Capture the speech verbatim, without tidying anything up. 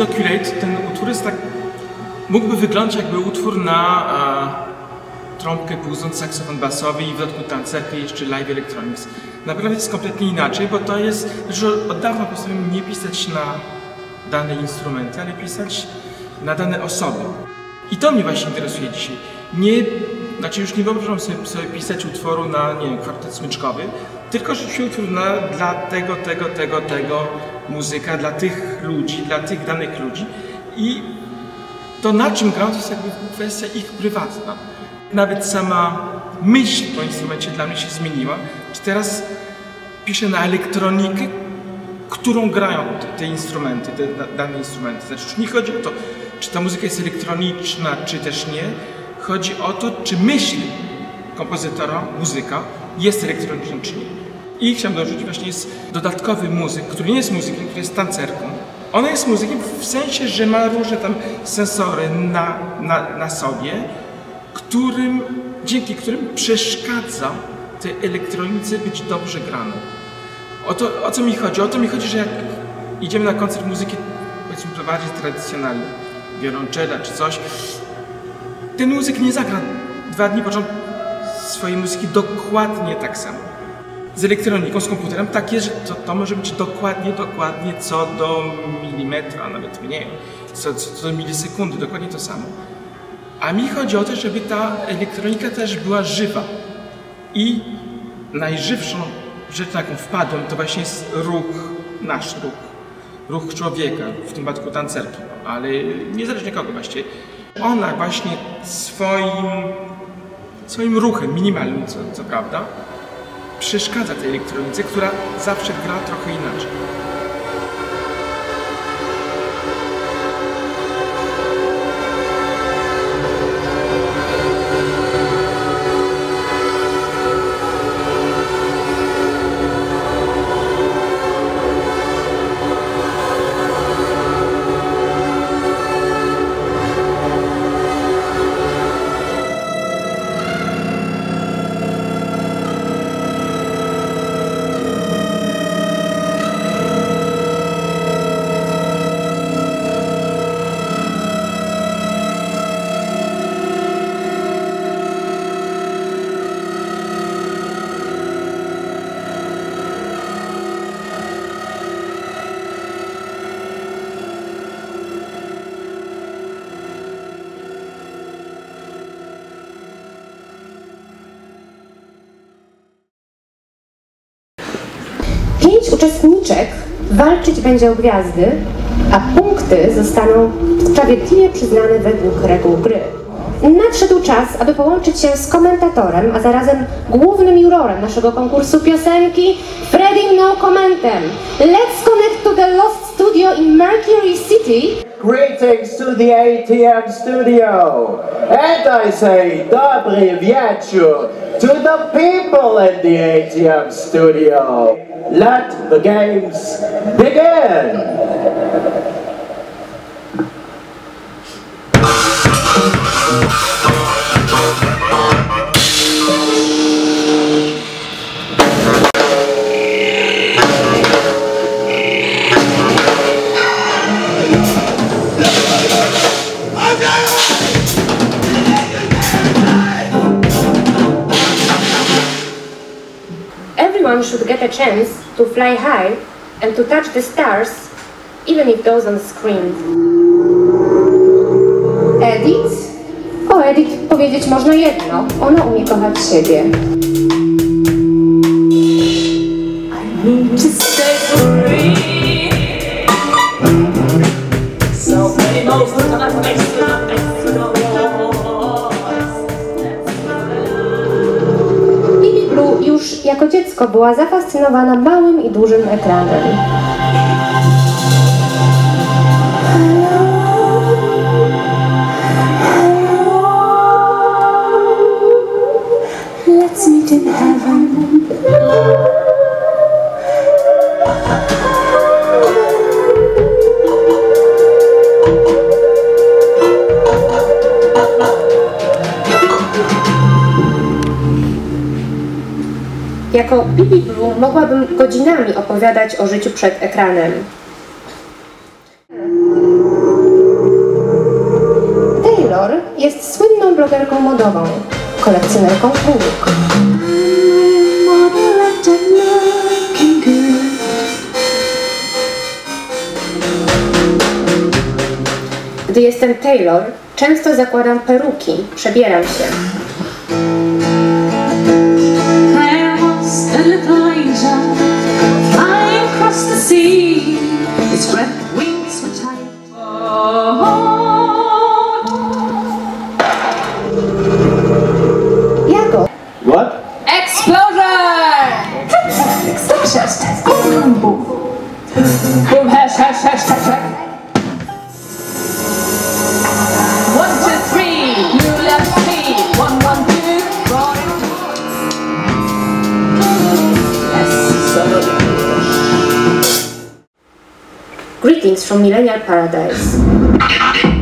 Studio Curate ten utwór jest tak, mógłby wyglądać jakby utwór na a, trąbkę, puzon, saksofon basowy i w dodatku tancerkę i jeszcze live electronics. Naprawdę jest kompletnie inaczej, bo to jest, że od dawna postanowiłem nie pisać na dane instrumenty, ale pisać na dane osoby. I to mnie właśnie interesuje dzisiaj. Nie, znaczy już nie wyobrażam sobie, sobie pisać utworu na, nie wiem, kwartet smyczkowy, tylko rzeczywiście utwór na, dla tego, tego, tego, tego muzyka, dla tych ludzi, dla tych danych ludzi. I to, na czym gram, to jest jakby kwestia ich prywatna. Nawet sama myśl po instrumencie dla mnie się zmieniła. Czy teraz piszę na elektronikę, którą grają te, te instrumenty, te dane instrumenty. Znaczy, nie chodzi o to, czy ta muzyka jest elektroniczna, czy też nie. Chodzi o to, czy myśl kompozytora, muzyka jest elektroniczna, czy nie. I chciałem dorzucić, właśnie jest dodatkowy muzyk, który nie jest muzykiem, który jest tancerką. Ona jest muzykiem w sensie, że ma różne tam sensory na, na, na sobie, którym, dzięki którym przeszkadza tej elektronice być dobrze graną. O, to, o co mi chodzi? O to mi chodzi, że jak idziemy na koncert muzyki, powiedzmy, bardziej tradycjonalnej, wiolonczela czy coś, ten muzyk nie zagra dwa dni początku swojej muzyki dokładnie tak samo. Z elektroniką, z komputerem tak jest, że to, to może być dokładnie, dokładnie co do milimetra, nawet mniej, co, co do milisekundy, dokładnie to samo. A mi chodzi o to, żeby ta elektronika też była żywa. I najżywszą rzecz, na jaką wpadłem, to właśnie jest ruch, nasz ruch, ruch człowieka, w tym przypadku tancerki, ale niezależnie kogo właściwie. Ona właśnie swoim, swoim ruchem, minimalnym co, co prawda, przeszkadza tej elektronice, która zawsze gra trochę inaczej. Pięć uczestniczek walczyć będzie o gwiazdy, a punkty zostaną sprawiedliwie przyznane według reguł gry. Nadszedł czas, aby połączyć się z komentatorem, a zarazem głównym jurorem naszego konkursu piosenki Freddym No Commentem. Let's connect to the Lost Studio in Mercury City. Greetings to the A T M Studio. And I say dobry wieczór to the people in the A T M Studio. Let the games begin! Should get a chance to fly high and to touch the stars, even if those on screen. Edith? O Edith powiedzieć można jedno. Ona umie kochać siebie. I need to stay free. So many moments on my face. Już jako dziecko była zafascynowana małym i dużym ekranem. Let's meet in heaven. Jako Bibi Blue mogłabym godzinami opowiadać o życiu przed ekranem. kolekcjonerką modową, kolekcjonerką kółek. Gdy jestem Taylor, często zakładam peruki, przebieram się. Jago! What? Explosion! Boom, boom, boom, hash, hash, hash, hash. Greetings from Millennial Paradise.